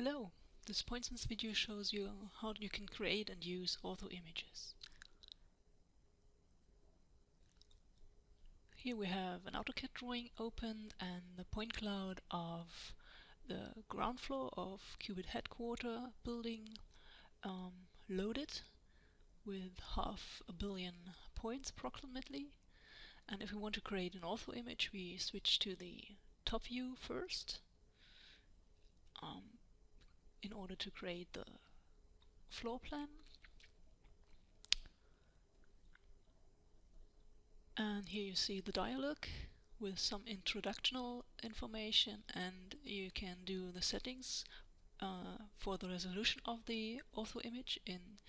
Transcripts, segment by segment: Hello! This PointSense video shows you how you can create and use ortho images. Here we have an AutoCAD drawing opened and the point cloud of the ground floor of Kubit headquarter building loaded with 500,000,000 points approximately. And if we want to create an ortho image, we switch to the top view first in order to create the floor plan. And here you see the dialog with some introductional information, and you can do the settings for the resolution of the ortho image in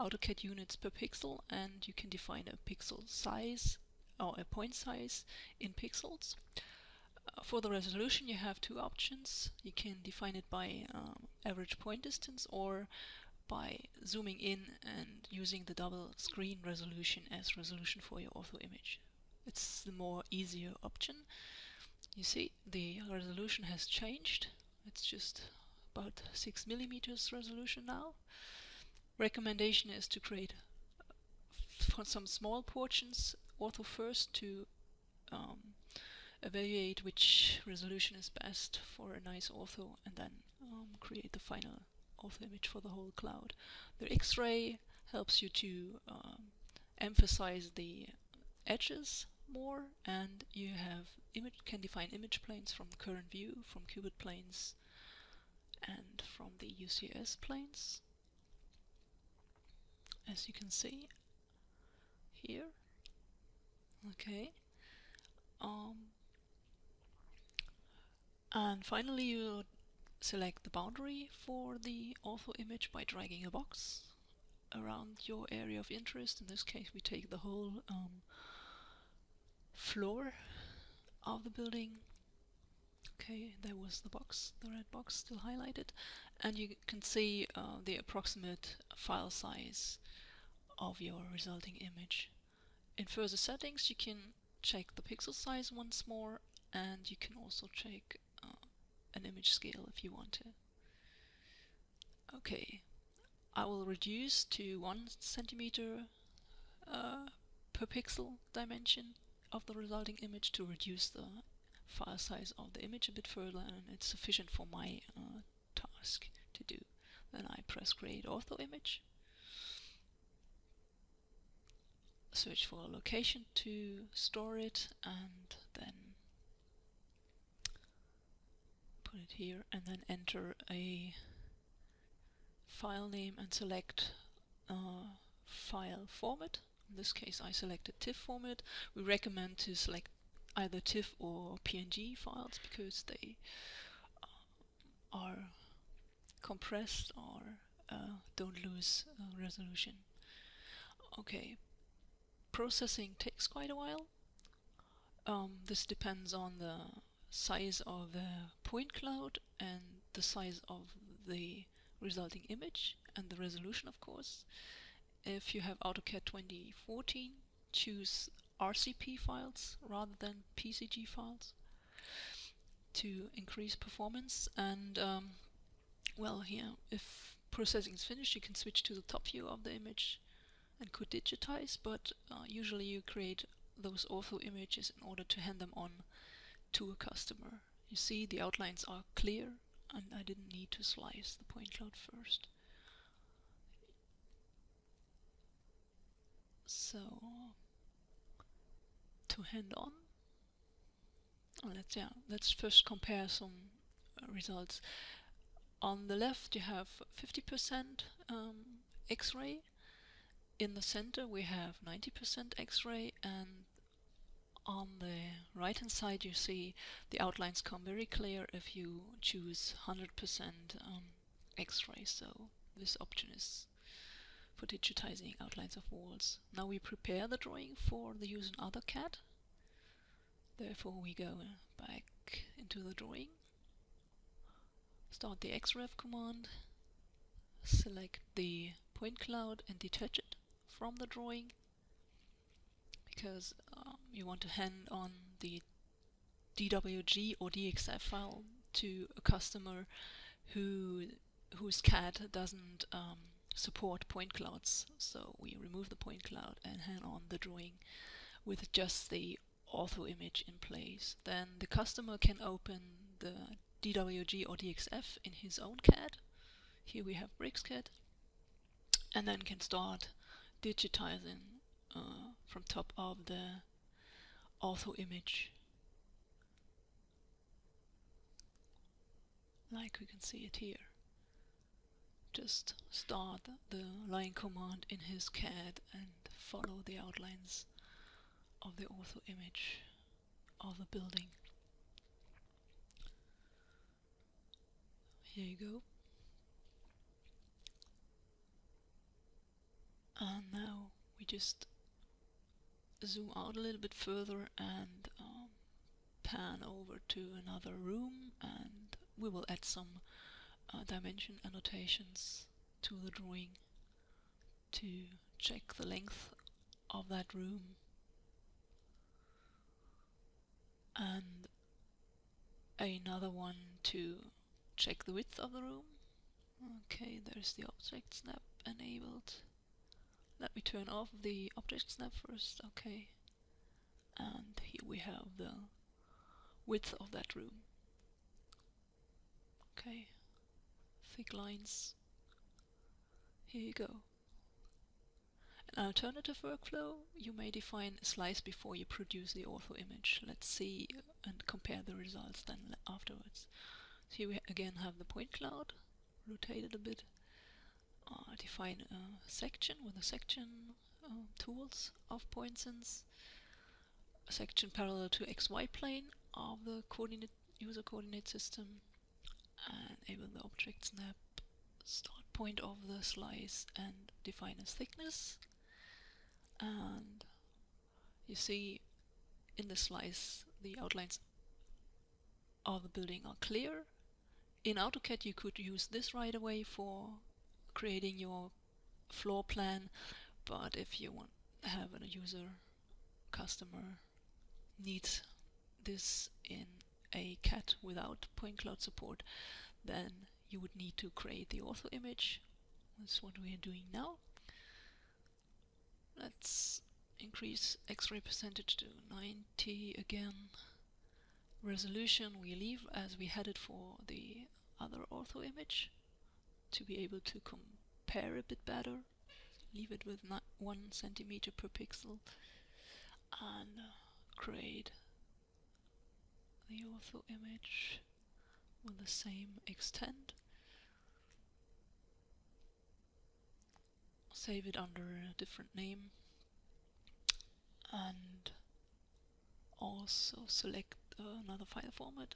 AutoCAD units per pixel, and you can define a pixel size or a point size in pixels. For the resolution you have two options. You can define it by average point distance or by zooming in and using the double screen resolution as resolution for your ortho image. It's the more easier option. You see the resolution has changed. It's just about 6 mm resolution now. Recommendation is to create for some small portions ortho first to evaluate which resolution is best for a nice ortho, and then create the final ortho image for the whole cloud. The X-ray helps you to emphasize the edges more, and you have can define image planes from the current view, from Kubit planes, and from the UCS planes, as you can see here. Okay. And finally you select the boundary for the ortho image by dragging a box around your area of interest. In this case we take the whole floor of the building. Okay, there was the box, the red box still highlighted, and you can see the approximate file size of your resulting image. In further settings you can check the pixel size once more, and you can also check an image scale if you want to. Okay, I will reduce to 1 cm per pixel dimension of the resulting image to reduce the file size of the image a bit further, and it's sufficient for my task to do. Then I press create ortho image, search for a location to store it, and then put it here, and then enter a file name and select file format. In this case I selected TIFF format. We recommend to select either TIFF or PNG files because they are compressed or don't lose resolution. Okay. Processing takes quite a while. This depends on the size of the point cloud and the size of the resulting image and the resolution, of course. If you have AutoCAD 2014, choose RCP files rather than PCG files to increase performance. And well, here, if processing is finished, you can switch to the top view of the image and could digitize, but usually you create those ortho images in order to hand them on to a customer. You see the outlines are clear and I didn't need to slice the point cloud first. So to hand on, let's first compare some results. On the left you have 50% X-ray. In the center we have 90% X-ray, and on the right hand side you see the outlines come very clear if you choose 100% X-ray. So this option is for digitizing outlines of walls. Now we prepare the drawing for the use in AutoCAD. Therefore we go back into the drawing, start the XREF command, select the point cloud and detach it from the drawing, because you want to hand on the DWG or DXF file to a customer whose CAD doesn't support point clouds. So we remove the point cloud and hand on the drawing with just the ortho image in place. Then the customer can open the DWG or DXF in his own CAD. Here we have BricsCAD, and then can start digitizing from top of the ortho image, like we can see it here. Just start the line command in his CAD and follow the outlines of the ortho image of the building. Here you go. And now we just zoom out a little bit further and pan over to another room, and we will add some dimension annotations to the drawing to check the length of that room. And another one to check the width of the room. Okay, there's the object snap enabled. Let me turn off the object snap first. Okay. And here we have the width of that room. Okay. Thick lines. Here you go. An alternative workflow, you may define a slice before you produce the ortho image. Let's see and compare the results then afterwards. So here we again have the point cloud, rotated a bit. Define a section with the section tools of PointSense. A section parallel to XY plane of the coordinate user coordinate system. And enable the object snap, start point of the slice, and define its thickness. And you see in the slice the outlines of the building are clear. In AutoCAD you could use this right away for creating your floor plan, but if you want have a user customer needs this in a CAD without point cloud support, then you would need to create the ortho image. That's what we are doing now. Let's increase X-ray percentage to 90 again. Resolution we leave as we had it for the other ortho image to be able to compare a bit better. Leave it with 1 centimeter per pixel and create the ortho image with the same extent. Save it under a different name and also select another file format.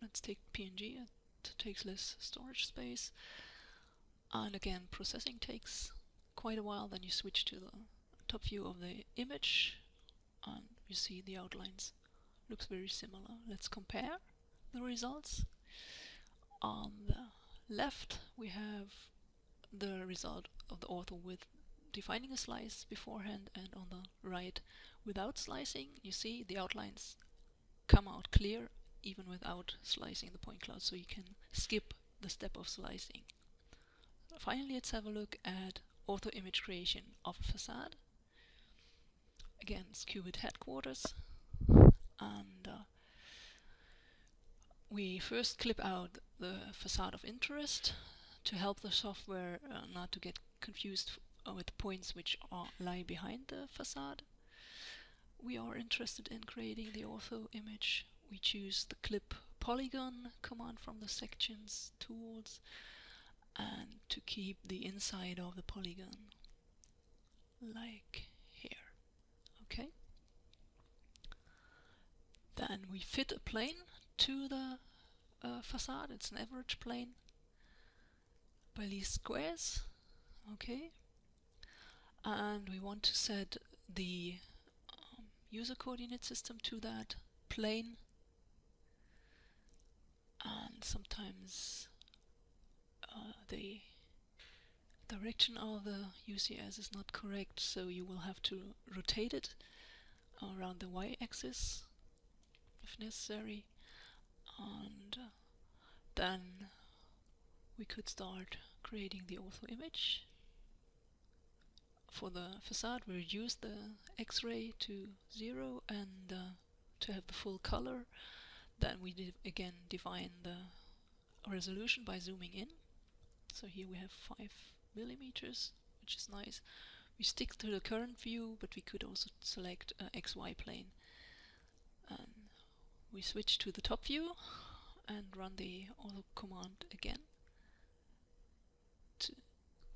Let's take PNG, it takes less storage space, and again processing takes quite a while. Then you switch to the top view of the image and you see the outlines. Looks very similar. Let's compare the results. On the left we have the result of the ortho with defining a slice beforehand, and on the right without slicing. You see the outlines come out clear even without slicing the point cloud, so you can skip the step of slicing. Finally, let's have a look at ortho image creation of a facade. Again, it's Kubit headquarters. And we first clip out the facade of interest to help the software not to get confused with the points which lie behind the facade. We are interested in creating the ortho image. We choose the clip polygon command from the sections tools and to keep the inside of the polygon like here. Okay. Then we fit a plane to the facade. It's an average plane by least squares. Okay. And we want to set the user coordinate system to that plane. And sometimes the direction of the UCS is not correct, so you will have to rotate it around the y-axis if necessary. And then we could start creating the ortho image. For the facade, we reduce the X-ray to 0 and to have the full color. Then we again define the resolution by zooming in. So here we have 5 millimeters, which is nice. We stick to the current view, but we could also select XY plane. And we switch to the top view and run the auto command again.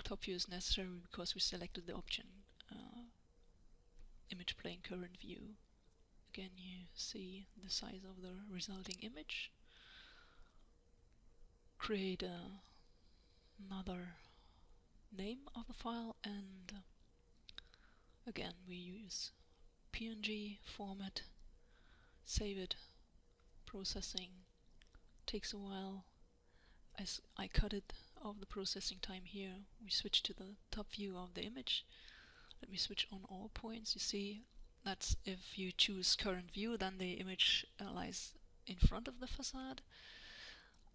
Top view is necessary because we selected the option image plane current view. Again, you see the size of the resulting image. Create another name of the file, and again we use PNG format, save it, processing takes a while. As I cut it off the processing time here, we switch to the top view of the image. Let me switch on all points. You see, that's if you choose current view, then the image lies in front of the facade.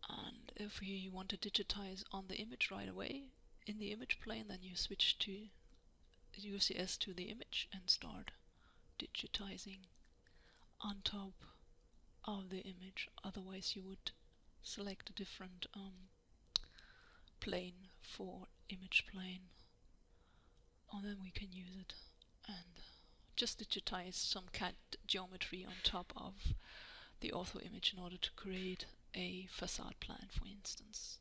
And if you want to digitize on the image right away in the image plane, then you switch to UCS to the image and start digitizing on top of the image. Otherwise you would select a different plane for image plane, and then we can use it and just digitize some CAD geometry on top of the ortho image in order to create a facade plan, for instance,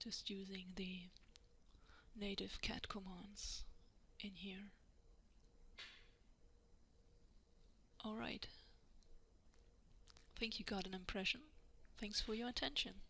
just using the native CAD commands in here. Alright, I think you got an impression. Thanks for your attention.